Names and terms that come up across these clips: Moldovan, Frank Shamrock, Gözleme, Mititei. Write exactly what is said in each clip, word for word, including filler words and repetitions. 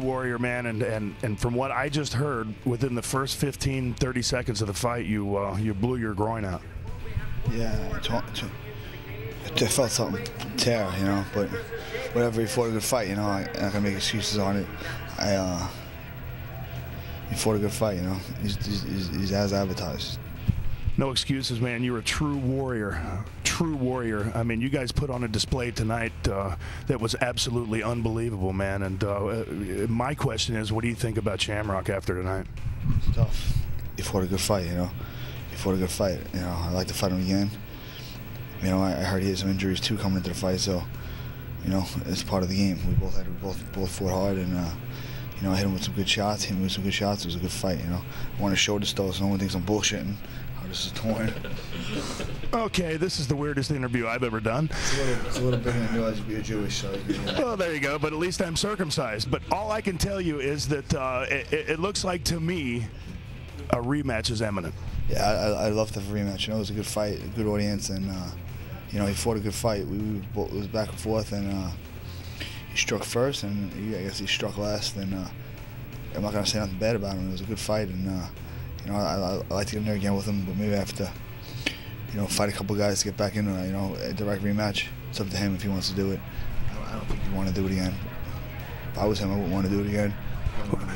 Warrior, man, and, and, and from what I just heard, within the first fifteen, thirty seconds of the fight, you uh, you blew your groin out. Yeah, I felt something tear, you know, but whatever, he fought a good fight, you know, I, I can make excuses on it. I, uh, he fought a good fight, you know, he's, he's, he's as advertised. No excuses, man. You're a true warrior. True warrior. I mean, you guys put on a display tonight uh, that was absolutely unbelievable, man. And uh, my question is, what do you think about Shamrock after tonight? It's tough. He fought a good fight, you know. He fought a good fight. You know, I like to fight him again. You know, I heard he had some injuries too coming into the fight, so you know, it's part of the game. We both had, we both both fought hard, and uh, you know, I hit him with some good shots. Hit him with some good shots. It was a good fight, you know. I want to show this though, so no one thinks I'm bullshitting. This is torn. Okay, this is the weirdest interview I've ever done. It's a little, it's a little bit. I knew I was being Jewish, so. Well, there you go. But at least I'm circumcised. But all I can tell you is that uh, it, it looks like to me a rematch is imminent. Yeah, I, I love the rematch. You know, it was a good fight, a good audience, and uh, you know, he fought a good fight. We, we both, it was back and forth, and uh, he struck first, and he, I guess he struck last. And uh, I'm not gonna say nothing bad about him. It was a good fight, and. Uh, You know, I, I like to get in there again with him, but maybe I have to, you know, fight a couple guys to get back into it. You know, a direct rematch. It's up to him if he wants to do it. I don't, I don't think he want to do it again. If I was him, I wouldn't want to do it again. I do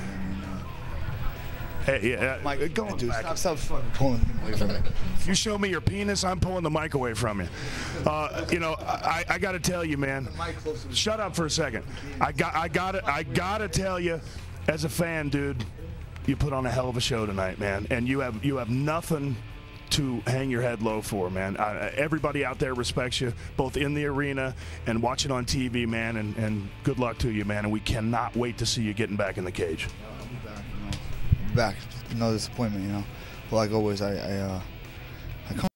Hey, yeah, Mike, go on, dude. Stop, stop fucking pulling the mic from me. If you show me your penis, I'm pulling the mic away from you. Uh, you know, I, I got to tell you, man. Shut up for a second. I got, I got to, I got to tell you, as a fan, dude. You put on a hell of a show tonight, man, and you have you have nothing to hang your head low for, man. I, everybody out there respects you, both in the arena and watching on T V, man. And, and good luck to you, man. And we cannot wait to see you getting back in the cage. Yeah, I'll be back, you know. I'll be back. No disappointment, you know. Well, like always, I I, uh, I come.